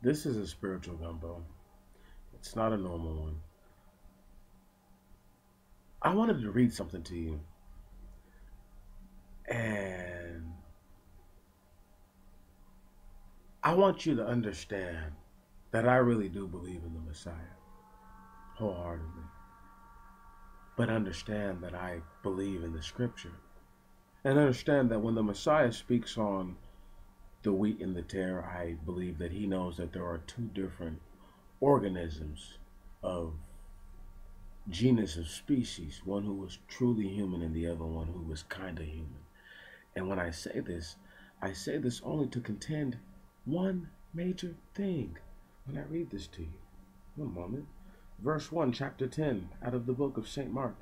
This is a spiritual gumbo. It's not a normal one. I wanted to read something to you. And I want you to understand that I really do believe in the Messiah wholeheartedly. But understand that I believe in the scripture. And understand that when the Messiah speaks on the wheat and the tare, I believe that he knows that there are two different organisms of genus of species, one who was truly human and the other one who was kind of human. And when I say this only to contend one major thing when I read this to you. One moment. Verse 1, chapter 10, out of the book of St. Mark.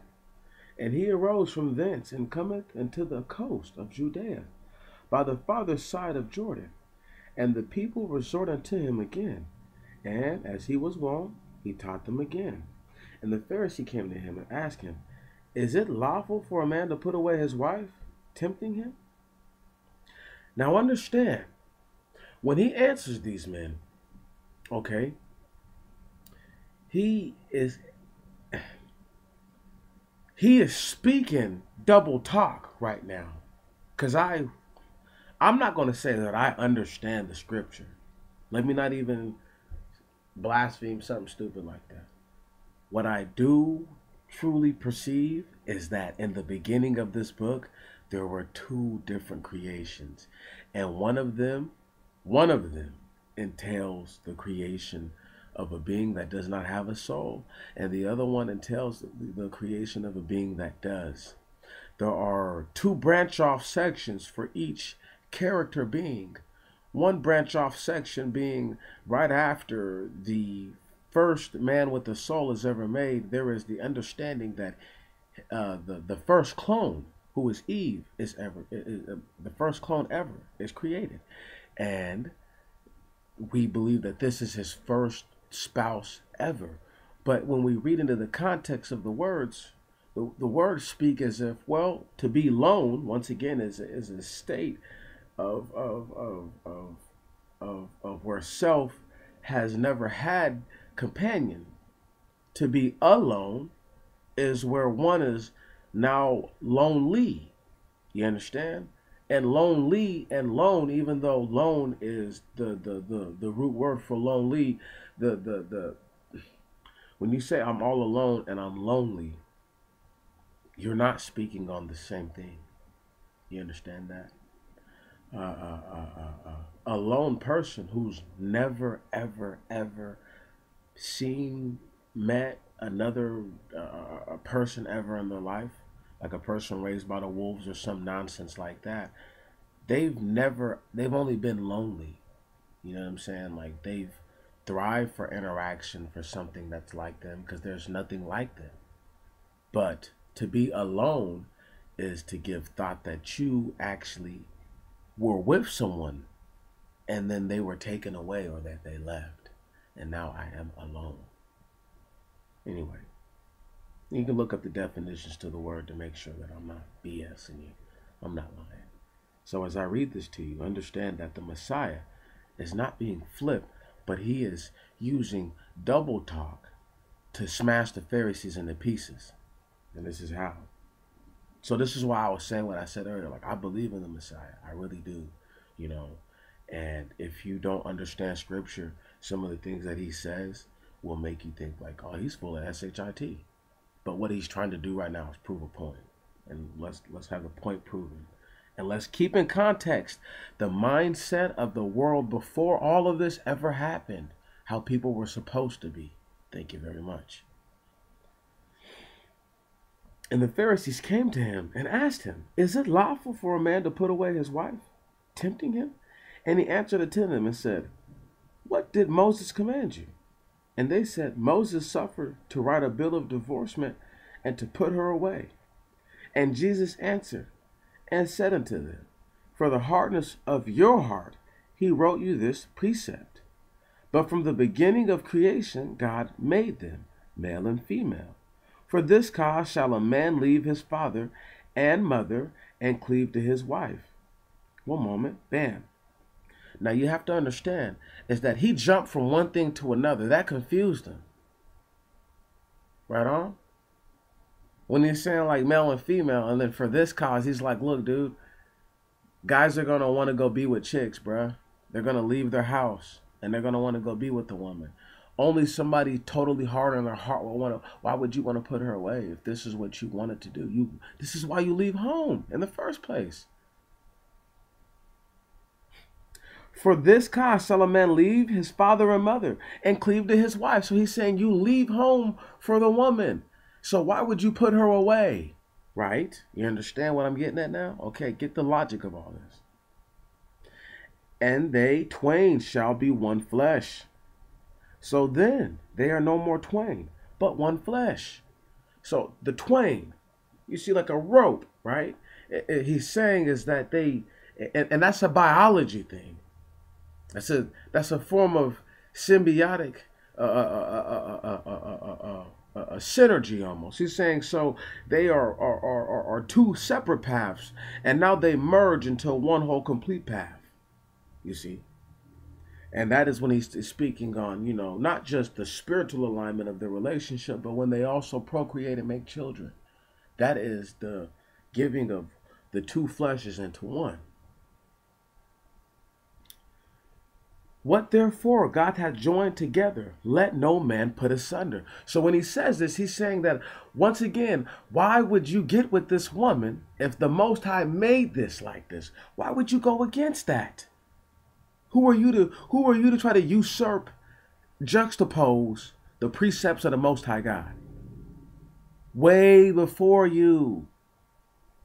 And he arose from thence and cometh unto the coast of Judea by the farther side of Jordan. And the people resort unto him again. And as he was wont, he taught them again. And the Pharisee came to him and asked him, Is it lawful for a man to put away his wife, tempting him? Now understand, when he answers these men, okay, he is speaking double talk right now. Because I'm not going to say that I understand the scripture. Let me not even blaspheme something stupid like that. What I do truly perceive is that in the beginning of this book, there were two different creations. And one of them entails the creation of a being that does not have a soul. And the other one entails the creation of a being that does. There are two branch off sections for each character being. One branch off section being right after the first man with a soul is ever made, there is the understanding that the first clone, who is Eve, the first clone ever is created. And we believe that this is his first spouse ever. But when we read into the context of the words, the words speak as if, well, to be lone, once again, is a state of where self has never had companion. To be alone is where one is now lonely. You understand? And lonely and lone, even though lone is the root word for lonely, when you say I'm all alone and I'm lonely, you're not speaking on the same thing. You understand that? A lone person who's never ever seen, met another a person ever in their life, like a person raised by the wolves or some nonsense like that. They've only been lonely. You know what I'm saying? Like, they've thrived for interaction, for something that's like them, because there's nothing like them. But to be alone is to give thought that you actually were with someone and then they were taken away, or that they left. And now I am alone. Anyway, you can look up the definitions to the word to make sure that I'm not BSing you. I'm not lying. So as I read this to you, understand that the Messiah is not being flipped, but he is using double talk to smash the Pharisees into pieces. And this is how. So this is why I was saying what I said earlier. Like, I believe in the Messiah. I really do, you know. And if you don't understand scripture, some of the things that he says will make you think like, oh, he's full of shit. But what he's trying to do right now is prove a point. And let's have the point proven. And let's keep in context the mindset of the world before all of this ever happened, how people were supposed to be. Thank you very much. And the Pharisees came to him and asked him, Is it lawful for a man to put away his wife, tempting him? And he answered unto them and said, What did Moses command you? And they said, Moses suffered to write a bill of divorcement and to put her away. And Jesus answered and said unto them, For the hardness of your heart he wrote you this precept. But from the beginning of creation God made them, male and female. For this cause shall a man leave his father and mother and cleave to his wife. One moment, bam. Now you have to understand is that he jumped from one thing to another. That confused him. Right on? When he's saying like male and female, and then for this cause, he's like, look, dude, guys are going to want to go be with chicks, bruh. They're going to leave their house, and they're going to want to go be with the woman. Only somebody totally hard on their heart will want to. Why would you want to put her away if this is what you wanted to do? This is why you leave home in the first place. For this cause shall a man leave his father and mother and cleave to his wife. So he's saying you leave home for the woman. So why would you put her away? Right? You understand what I'm getting at now? Okay, get the logic of all this. And they twain shall be one flesh. So then they are no more twain, but one flesh. So the twain, you see like a rope, right? He's saying is that they, and that's a biology thing. That's a form of symbiotic synergy almost. He's saying so they are two separate paths, and now they merge into one whole complete path. You see, and that is when he's speaking on, you know, not just the spiritual alignment of the relationship, but when they also procreate and make children. That is the giving of the two fleshes into one. What therefore God hath joined together, let no man put asunder. So when he says this, he's saying that, once again, why would you get with this woman if the Most High made this like this? Why would you go against that? Who are you to try to usurp, juxtapose the precepts of the Most High God? Way before you.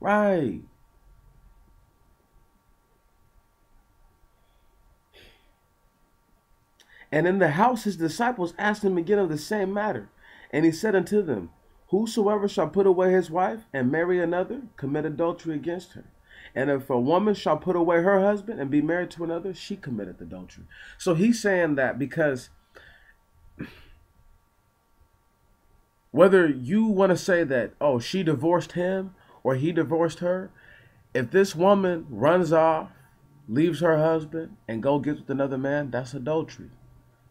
Right. And in the house his disciples asked him again of the same matter. And he said unto them, whosoever shall put away his wife and marry another, commit adultery against her. And if a woman shall put away her husband and be married to another, she committeth adultery. So he's saying that because whether you want to say that, oh, she divorced him or he divorced her, if this woman runs off, leaves her husband, and go gets with another man, that's adultery.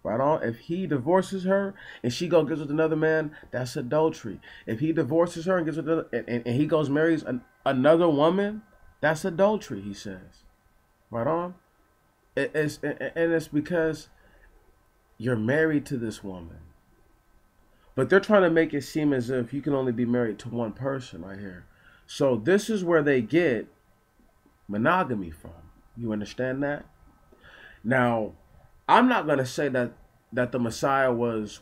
Right on. If he divorces her and she goes gets with another man, that's adultery. If he divorces her and gets with another, and he goes marries another woman, that's adultery. He says, right on. It's because you're married to this woman, but they're trying to make it seem as if you can only be married to one person right here. So this is where they get monogamy from. You understand that? Now, I'm not gonna say that the Messiah was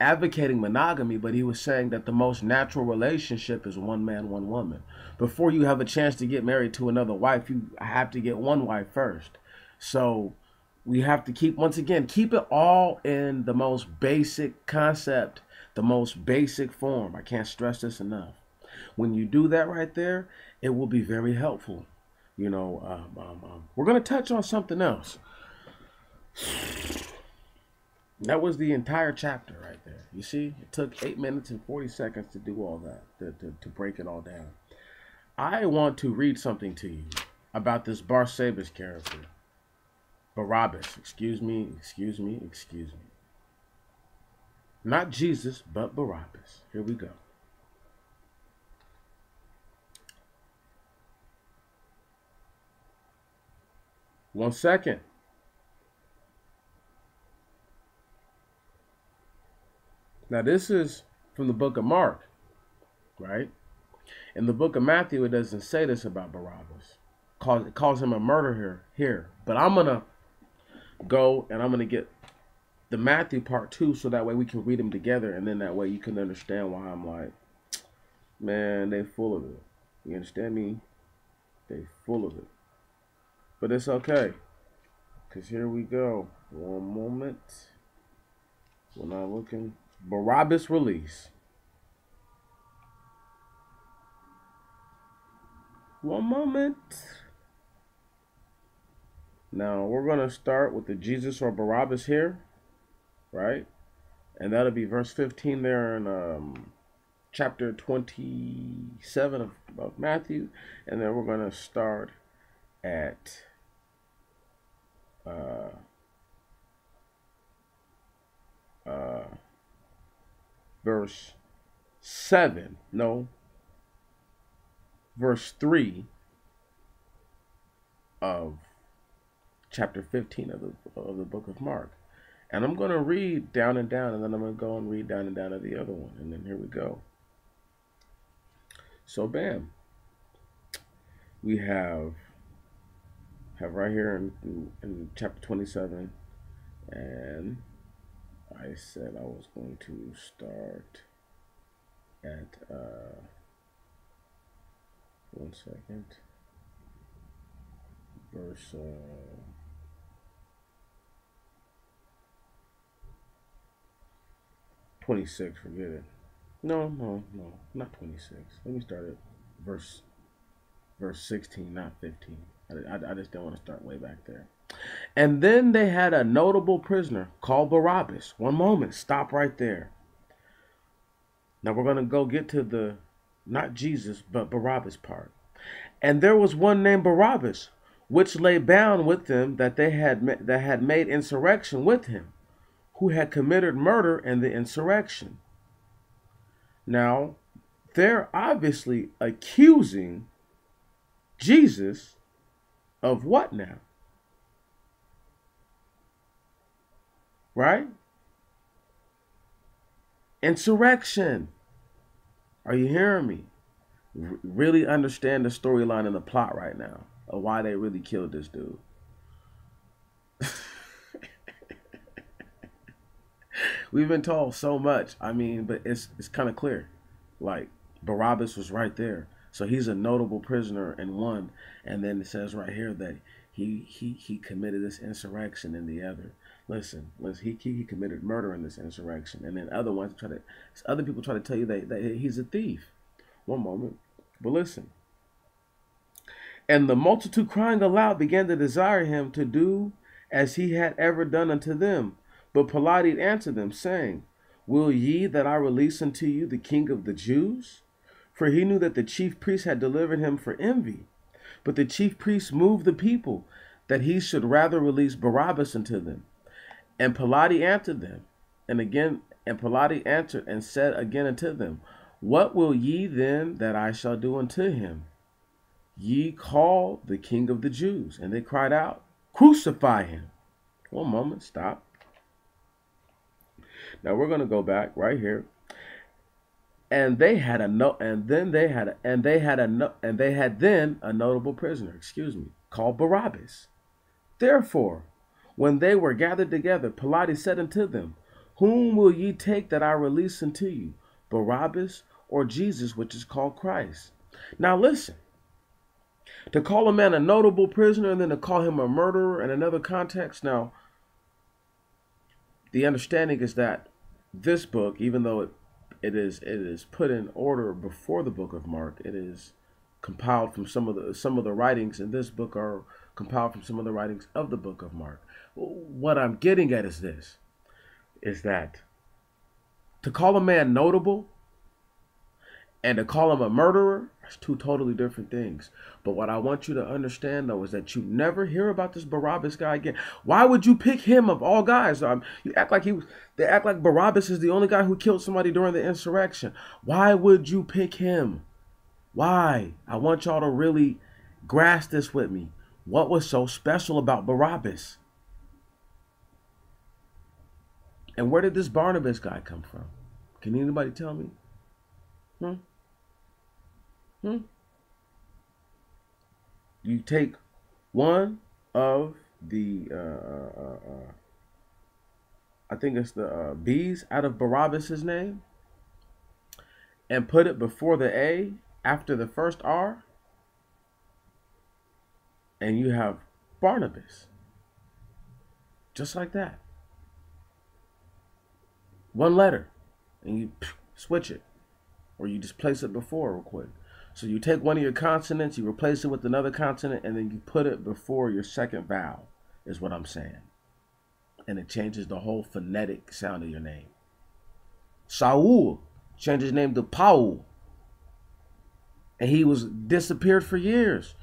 advocating monogamy, but he was saying that the most natural relationship is one man, one woman. Before you have a chance to get married to another wife, you have to get one wife first. So we have to keep it all in the most basic concept, the most basic form. I can't stress this enough. When you do that right there, it will be very helpful. You know, we're going to touch on something else. That was the entire chapter right there. You see, it took 8 minutes and 40 seconds to do all that, to break it all down. I want to read something to you about this Barsabbas character. Barabbas, excuse me. Not Jesus, but Barabbas. Here we go. One second. Now this is from the book of Mark, right? In the book of Matthew, it doesn't say this about Barabbas. It calls him a murderer here. But I'm going to go and I'm going to get the Matthew part too, so that way we can read them together. And then that way you can understand why I'm like, man, they full of it. You understand me? They full of it. But it's okay, because here we go. One moment. We're not looking. Barabbas release. One moment. Now, we're going to start with the Jesus or Barabbas here, right? And that'll be verse 15 there in chapter 27 of Matthew, and then we're going to start at verse 7, no, verse 3 of chapter 15 of the book of Mark. And I'm going to read down and down, and then I'm going to go and read down and down of the other one. And then here we go. So bam, we have right here in chapter 27, and I said I was going to start at 1 second, verse. Not 26. Let me start at verse 16, not 15. I just don't want to start way back there. And then they had a notable prisoner called Barabbas. One moment, stop right there. Now we're going to go get to the, not Jesus, but Barabbas part. And there was one named Barabbas, which lay bound with them that had made insurrection with him, who had committed murder in the insurrection. Now, they're obviously accusing Jesus of what now? Right? Insurrection. Are you hearing me? Really understand the storyline and the plot right now of why they really killed this dude. We've been told so much, I mean, but it's kind of clear. Like, Barabbas was right there. So he's a notable prisoner and one. And then it says right here that he committed this insurrection in the other. Listen, he committed murder in this insurrection. And then other people try to tell you that he's a thief. One moment. But listen. And the multitude crying aloud began to desire him to do as he had ever done unto them. But Pilate answered them, saying, Will ye that I release unto you the King of the Jews? For he knew that the chief priests had delivered him for envy. But the chief priests moved the people, that he should rather release Barabbas unto them. And Pilate answered them, and said again unto them, What will ye then that I shall do unto him? Ye call the King of the Jews. And they cried out, Crucify him. One moment, stop. Now we're going to go back right here. And they had then a notable prisoner, called Barabbas. Therefore, when they were gathered together, Pilate said unto them, Whom will ye take that I release unto you, Barabbas or Jesus, which is called Christ? Now listen. To call a man a notable prisoner and then to call him a murderer in another context. Now, the understanding is that this book, even though it is put in order before the book of Mark, it is compiled from some of the writings in this book are compiled from some of the writings of the book of Mark. What I'm getting at is this, is that to call a man notable and to call him a murderer is two totally different things. But what I want you to understand, though, is that you never hear about this Barabbas guy again. Why would you pick him of all guys? You act like they act like Barabbas is the only guy who killed somebody during the insurrection. Why would you pick him? Why? I want y'all to really grasp this with me. What was so special about Barabbas? And where did this Barnabas guy come from? Can anybody tell me? You take one of the, I think it's the B's out of Barabbas's name, and put it before the A after the first R, and you have Barnabas. Just like that. One letter, and you switch it, or you just place it before real quick. So you take one of your consonants, you replace it with another consonant, and then you put it before your second vowel, is what I'm saying. And it changes the whole phonetic sound of your name. Saul, changed his name to Paul, and he was disappeared for years.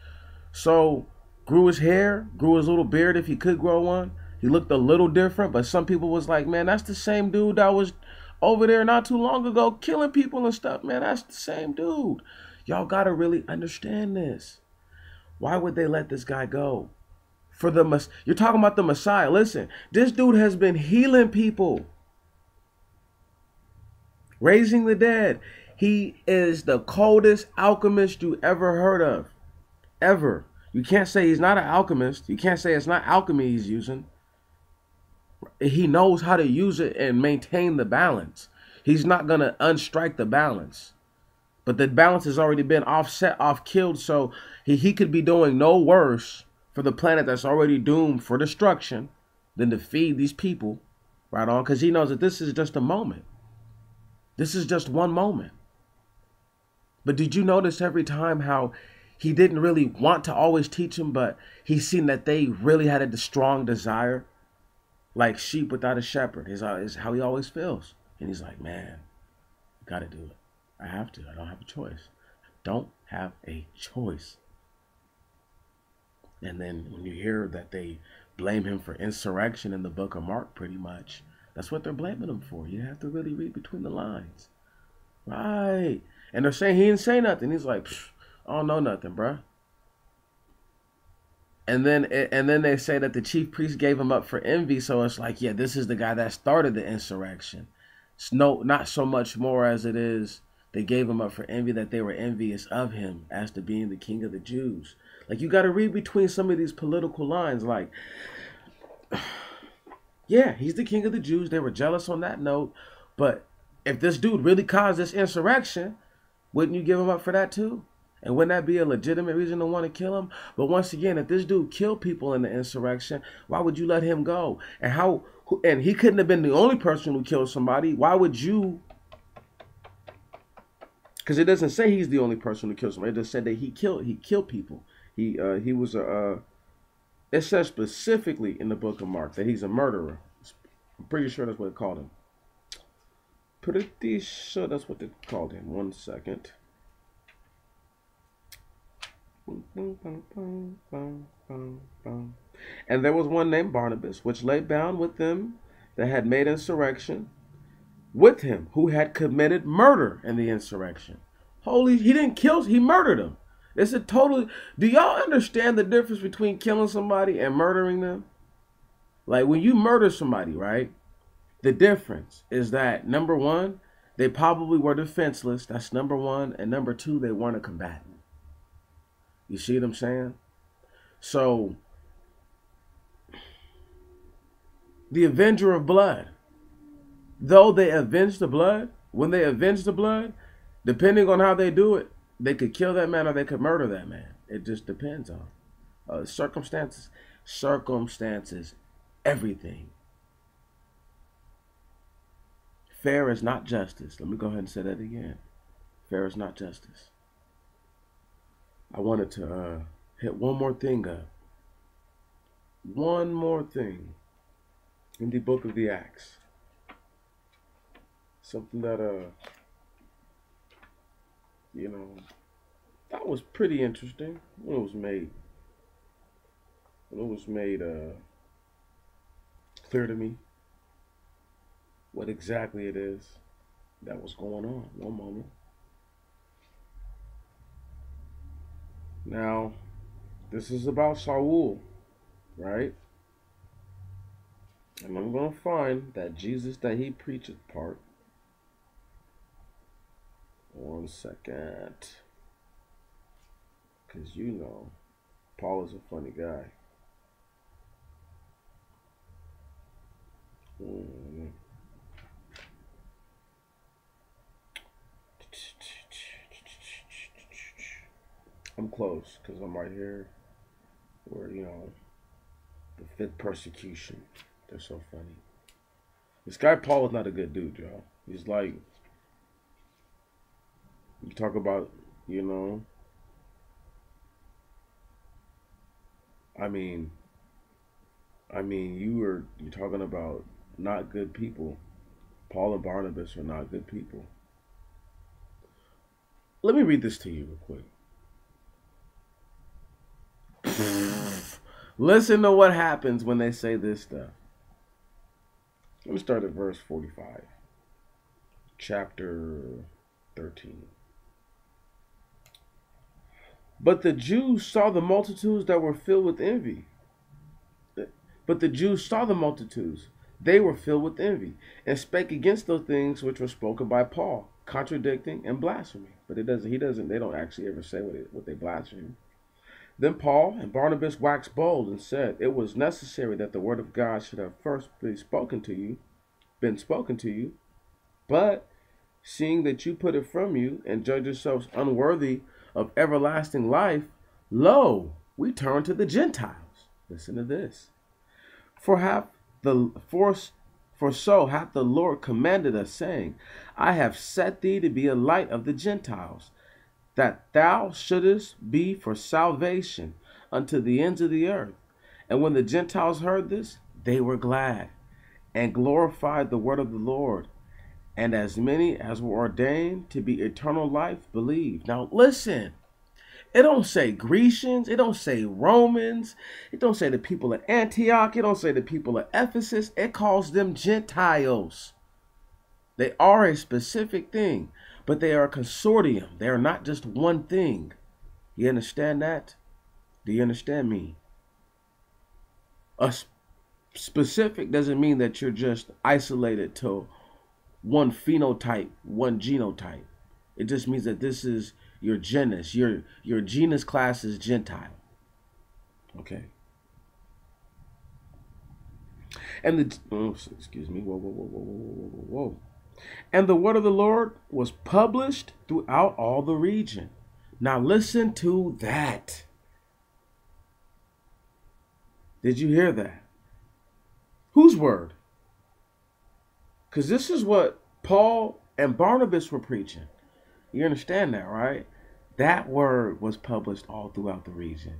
So grew his hair, grew his little beard if he could grow one. He looked a little different, but some people was like, man, that's the same dude that was over there not too long ago killing people and stuff, man. That's the same dude. Y'all gotta really understand this. Why would they let this guy go? For the, you're talking about the Messiah. Listen, this dude has been healing people, raising the dead. He is the coldest alchemist you ever heard of, ever. You can't say he's not an alchemist. You can't say it's not alchemy he's using. He knows how to use it and maintain the balance. He's not going to unstrike the balance. But the balance has already been offset, off-killed, so he could be doing no worse for the planet that's already doomed for destruction than to feed these people right on, because he knows that this is just a moment. This is just one moment. But did you notice every time how he didn't really want to always teach them, but he seen that they really had a strong desire, like sheep without a shepherd, is how he always feels. And he's like, man, I gotta do it. I have to. I don't have a choice. I don't have a choice. And then when you hear that they blame him for insurrection in the book of Mark, pretty much, that's what they're blaming him for. You have to really read between the lines. Right. And they're saying he didn't say nothing. He's like, psh, I don't know nothing, bruh. And then they say that the chief priest gave him up for envy. So it's like, yeah, this is the guy that started the insurrection. It's no, not so much more as it is they gave him up for envy, that they were envious of him as to being the king of the Jews. Like, you got to read between some of these political lines. Like, yeah, he's the king of the Jews. They were jealous on that note. But if this dude really caused this insurrection, wouldn't you give him up for that too? And wouldn't that be a legitimate reason to want to kill him? But once again, if this dude killed people in the insurrection, why would you let him go? And how? And he couldn't have been the only person who killed somebody. Why would you? Because it doesn't say he's the only person who killed somebody. It just said that he killed people. He was a. It says specifically in the book of Mark that he's a murderer. I'm pretty sure that's what it called him. Pretty sure that's what they called him. 1 second. And there was one named Barnabas, which lay bound with them that had made insurrection with him, who had committed murder in the insurrection. Holy, he didn't kill, he murdered him. It's a total, do y'all understand the difference between killing somebody and murdering them? Like, when you murder somebody, right, the difference is that, number one, they probably were defenseless. That's number one. And number two, they weren't a combatant. You see what I'm saying? So, the avenger of blood, though they avenge the blood, when they avenge the blood, depending on how they do it, they could kill that man or they could murder that man. It just depends on circumstances. Circumstances, everything. Fair is not justice. Let me go ahead and say that again. Fair is not justice. I wanted to hit one more thing up. One more thing in the book of the Acts. Something that, you know, that was pretty interesting when it was made. When it was made clear to me what exactly it is that was going on. One moment. Now, this is about Saul, right? And I'm going to find that Jesus that he preaches part. 1 second. Because, you know, Paul is a funny guy. I'm close because I'm right here where, you know, the fifth persecution. They're so funny. This guy Paul is not a good dude, y'all. He's like, you talk about, you know, I mean, you're talking about not good people. Paul and Barnabas are not good people. Let me read this to you real quick. Listen to what happens when they say this stuff. Let me start at verse 45. Chapter 13. But the Jews saw the multitudes. They were filled with envy, and spake against those things which were spoken by Paul, contradicting and blaspheming. But they don't actually ever say what they blaspheme. Then Paul and Barnabas waxed bold and said, it was necessary that the word of God should have first been spoken to you, but seeing that you put it from you and judge yourselves unworthy of everlasting life, lo, we turn to the Gentiles. Listen to this. For so hath the Lord commanded us, saying, I have set thee to be a light of the Gentiles, that thou shouldest be for salvation unto the ends of the earth. And when the Gentiles heard this, they were glad, and glorified the word of the Lord. And as many as were ordained to be eternal life believed. Now listen. It don't say Grecians. It don't say Romans. It don't say the people of Antioch. It don't say the people of Ephesus. It calls them Gentiles. They are a specific thing, but they are a consortium. They are not just one thing. You understand that? Do you understand me? A specific doesn't mean that you're just isolated to one phenotype, one genotype. It just means that this is your genus. Your genus class is Gentile. Okay. And the And the word of the Lord was published throughout all the region. Now listen to that. Did you hear that? Whose word? Because this is what Paul and Barnabas were preaching. You understand that, right? That word was published all throughout the region.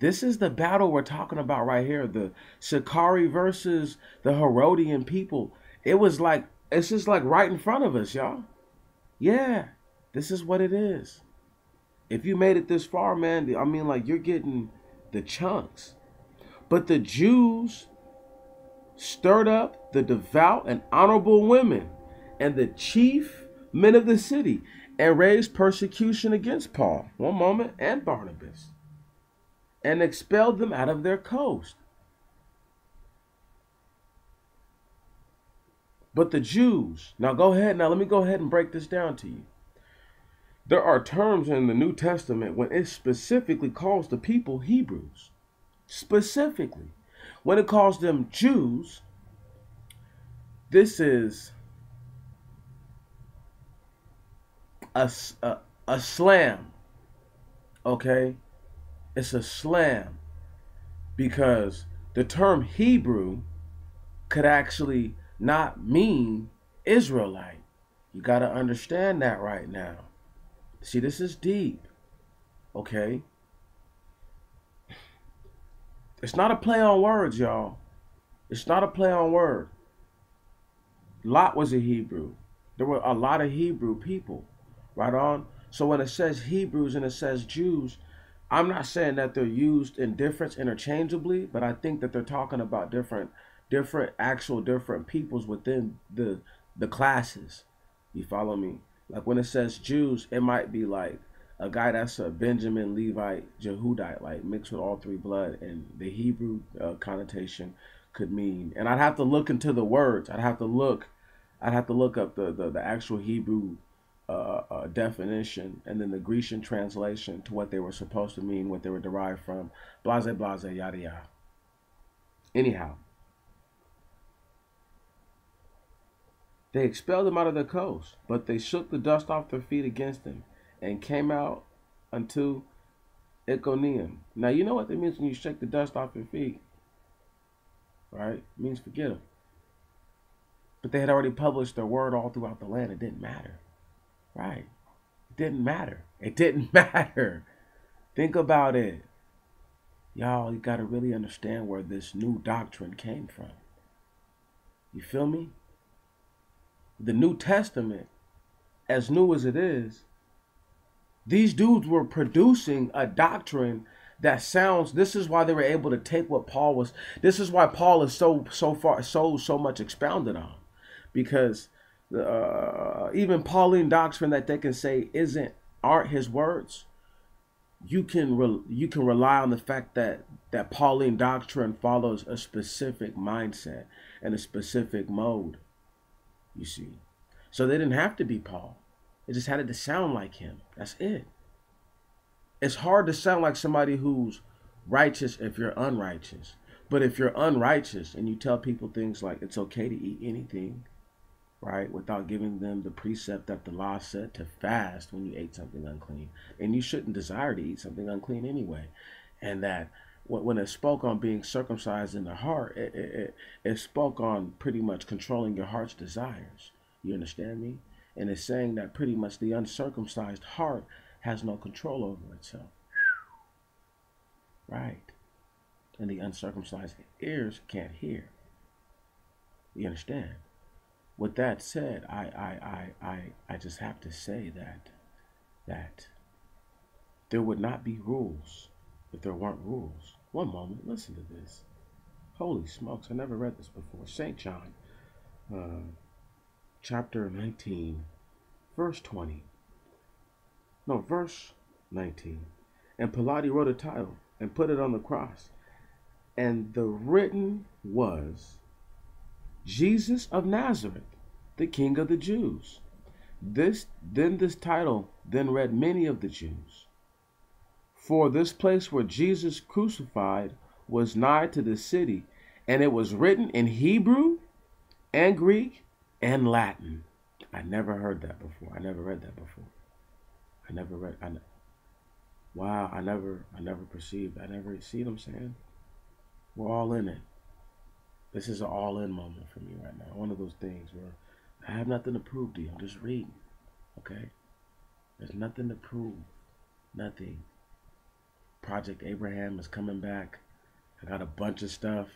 This is the battle we're talking about right here. The Sicarii versus the Herodian people. It was like, it's just like right in front of us, y'all. Yeah, this is what it is. If you made it this far, man, I mean, like, you're getting the chunks. But the Jews stirred up the devout and honorable women and the chief men of the city, and raised persecution against Paul, and Barnabas, and expelled them out of their coast. But the Jews, now let me go ahead and break this down to you. There are terms in the New Testament when it specifically calls the people Hebrews. Specifically. When it calls them Jews, this is a slam, okay? It's a slam because the term Hebrew could actually not mean Israelite. You got to understand that right now. See, this is deep, okay? It's not a play on words, y'all. It's not a play on word. Lot was a Hebrew. There were a lot of Hebrew people. Right on. So when it says Hebrews and it says Jews, I'm not saying that they're used in difference interchangeably, but I think that they're talking about different peoples within the classes. You follow me? Like when it says Jews, it might be like a guy that's a Benjamin, Levite, Jehudite, like mixed with all three blood, and the Hebrew connotation could mean. And I'd have to look into the words. I'd have to look up the actual Hebrew definition and then the Grecian translation to what they were supposed to mean, what they were derived from, blase, blase, yada, yada. Anyhow, they expelled them out of their coast, but they shook the dust off their feet against them and came out unto Iconium. Now, you know what that means when you shake the dust off your feet, right? It means forget them. But they had already published their word all throughout the land. It didn't matter. Right. It didn't matter. It didn't matter. Think about it. Y'all, you got to really understand where this new doctrine came from. You feel me? The New Testament, as new as it is, These dudes were producing a doctrine that sounds, this is why they were able to take what Paul was, this is why Paul is so much expounded on, because even Pauline doctrine that they can say aren't his words, you can rely on the fact that Pauline doctrine follows a specific mindset and a specific mode, you see. So they didn't have to be Paul. They just had it to sound like him. That's it. It's hard to sound like somebody who's righteous if you're unrighteous. But if you're unrighteous and you tell people things like it's okay to eat anything, right, without giving them the precept that the law said to fast when you ate something unclean, and you shouldn't desire to eat something unclean anyway, and that when it spoke on being circumcised in the heart, it spoke on pretty much controlling your heart's desires. You understand me? And it's saying that pretty much the uncircumcised heart has no control over itself. Right. And the uncircumcised ears can't hear. You understand? With that said, I just have to say that there would not be rules if there weren't rules. One moment, listen to this. Holy smokes, I never read this before. St. John, chapter 19, verse 20. No, verse 19. And Pilate wrote a title and put it on the cross. And the written was, Jesus of Nazareth, the King of the Jews. This title then read many of the Jews. For this place where Jesus crucified was nigh to the city, and it was written in Hebrew and Greek and Latin. I never heard that before. I never read that before. I never read. Wow, I never perceived. I never see what I'm saying. We're all in it. This is an all-in moment for me right now. One of those things where I have nothing to prove to you. I'm just reading, okay? There's nothing to prove. Nothing. Project Abraham is coming back. I got a bunch of stuff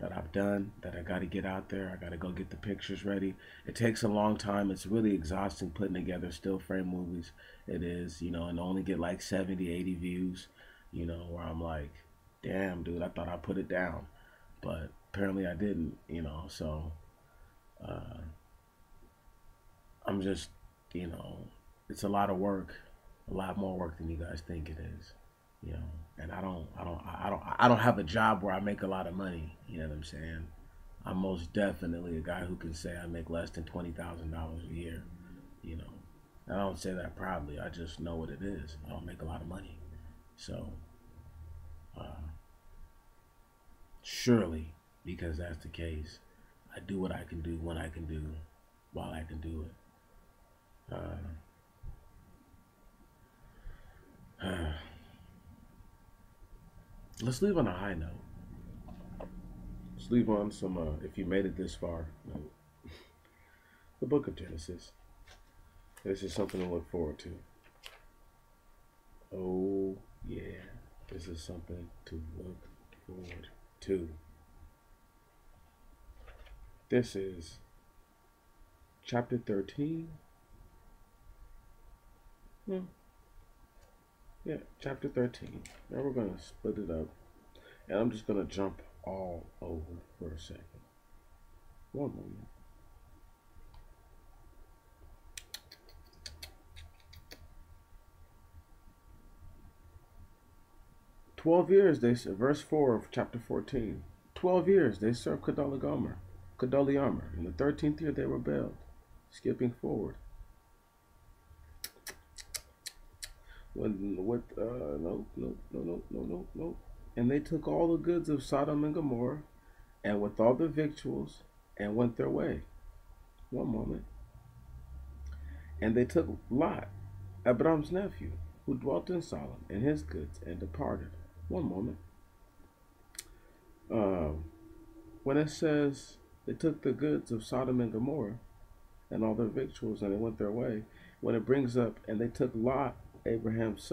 that I've done that I got to get out there. I got to go get the pictures ready. It takes a long time. It's really exhausting putting together still frame movies. It is, you know, and only get like 70, 80 views, you know, where I'm like, damn, dude, I thought I put it down. But apparently I didn't, you know, so I'm just, you know, it's a lot of work, a lot more work than you guys think it is. You know, and I don't have a job where I make a lot of money. You know what I'm saying? I'm most definitely a guy who can say I make less than $20,000 a year. You know, and I don't say that proudly. I just know what it is. I don't make a lot of money, so surely, because that's the case, I do what I can do when I can do, while I can do it. Let's leave on a high note. Let's leave on some, if you made it this far, the book of Genesis. This is something to look forward to. Oh, yeah. This is something to look forward to. This is chapter 13. Yeah, chapter 13. Now we're going to split it up. And I'm just going to jump all over for a second. One moment. Verse 4 of chapter 14. 12 years they served Chedorlaomer. In the 13th year they rebelled. Skipping forward. And they took all the goods of Sodom and Gomorrah, and with all the victuals, and went their way. One moment. And they took Lot, Abram's nephew, who dwelt in Sodom, and his goods, and departed. One moment. When it says they took the goods of Sodom and Gomorrah, and all their victuals, and they went their way, when it brings up, and they took Lot, Abraham's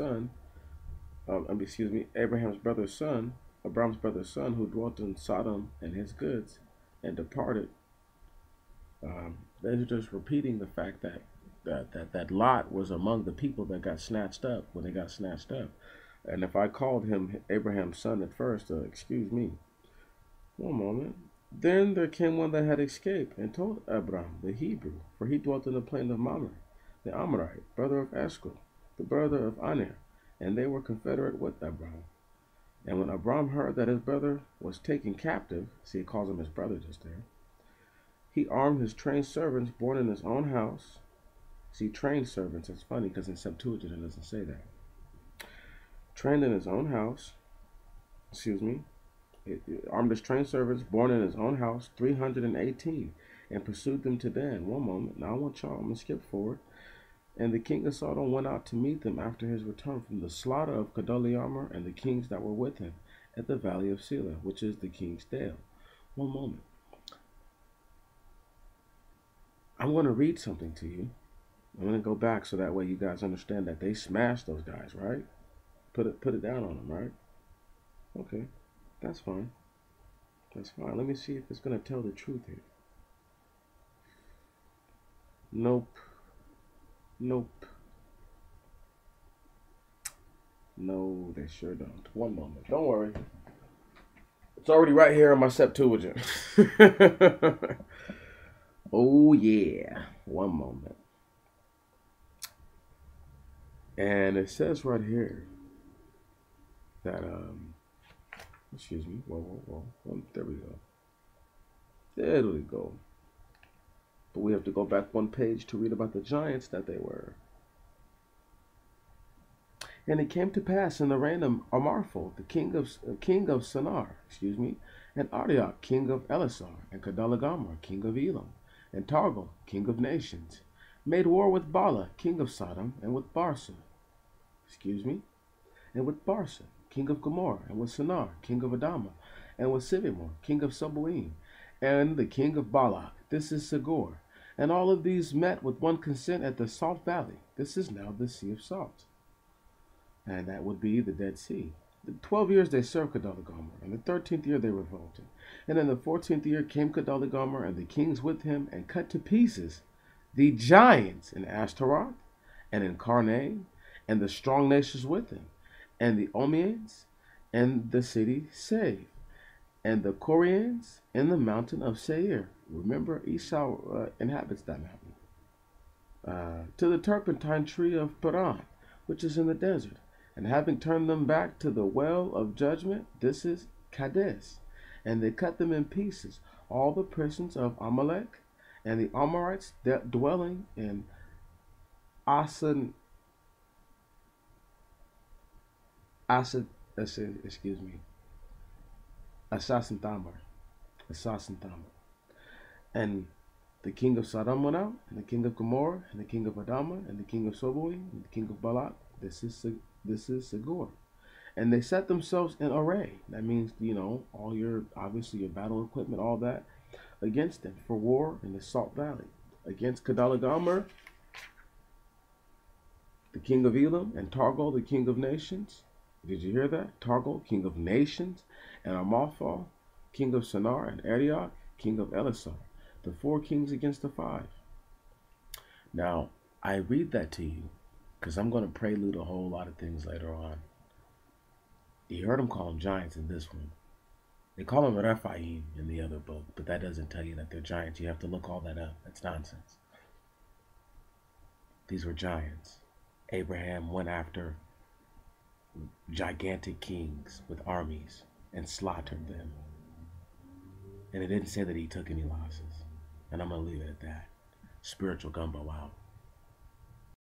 brother's son, who dwelt in Sodom, and his goods, and departed. They're just repeating the fact that that Lot was among the people that got snatched up when they got snatched up. And if I called him Abraham's son at first, excuse me, one moment. Then there came one that had escaped and told Abraham, the Hebrew, for he dwelt in the plain of Mamre, the Amorite, brother of Eshcol, the brother of Anir, and they were confederate with Abraham. And when Abraham heard that his brother was taken captive, see, it calls him his brother just there, he armed his trained servants born in his own house. See, trained servants, that's funny because in Septuagint it doesn't say that. Trained in his own house, excuse me, armed his trained servants born in his own house, 318, and pursued them to Dan. One moment, now I want y'all, I'm going to skip forward. And the king of Sodom went out to meet them after his return from the slaughter of Chedorlaomer and the kings that were with him at the valley of Selah, which is the king's dale. One moment. I'm going to read something to you. I'm going to go back so that way you guys understand that they smashed those guys, right? Put it down on them, right? Okay, that's fine. That's fine. Let me see if it's going to tell the truth here. Nope. Nope. No, they sure don't. One moment. Don't worry. It's already right here in my Septuagint. Oh, yeah. One moment. And it says right here that, excuse me. Whoa, whoa, whoa. There we go. There we go. But we have to go back one page to read about the giants that they were. And it came to pass in the reign of Amarphel, the king of Sanar, excuse me, and Arioch, king of Ellasar, and Chedorlaomer, king of Elam, and Targol, king of nations, made war with Bala, king of Sodom, and with Birsha, excuse me, and with Birsha, king of Gomorrah, and with Sanar, king of Adama, and with Sivimor, king of Zeboiim, and the king of Bala. This is Sigur. And all of these met with one consent at the Salt Valley. This is now the Sea of Salt. And that would be the Dead Sea. The 12 years they served Chedorlaomer, and the 13th year they revolted. And in the 14th year came Chedorlaomer and the kings with him, and cut to pieces the giants in Ashtaroth, and in Carne, and the strong nations with him, and the Omians, and the city Seir, and the Horians, and the mountain of Seir. Remember, Esau inhabits that mountain. To the turpentine tree of Paran, which is in the desert. And having turned them back to the well of judgment, this is Kadesh. And they cut them in pieces, all the persons of Amalek, and the Amorites dwelling in Asan. Excuse me. Hazazon-tamar. And the king of Sodom went out, and the king of Gomorrah, and the king of Adama, and the king of Zeboiim, and the king of Balak. This is Sigur. And they set themselves in array. That means, you know, all your, obviously your battle equipment, all that, against them for war in the Salt Valley, against Chedorlaomer, the king of Elam, and Targol, the king of nations. Did you hear that? Targol, king of nations, and Amarphel, king of Sanar, and Arioch, king of Ellasar. The 4 kings against the 5. Now, I read that to you because I'm going to prelude a whole lot of things later on. You heard them call them giants in this one. They call them Rephaim in the other book, but that doesn't tell you that they're giants. You have to look all that up. That's nonsense. These were giants. Abraham went after gigantic kings with armies and slaughtered them. And it didn't say that he took any losses. And I'm going to leave it at that. Spiritual gumbo out.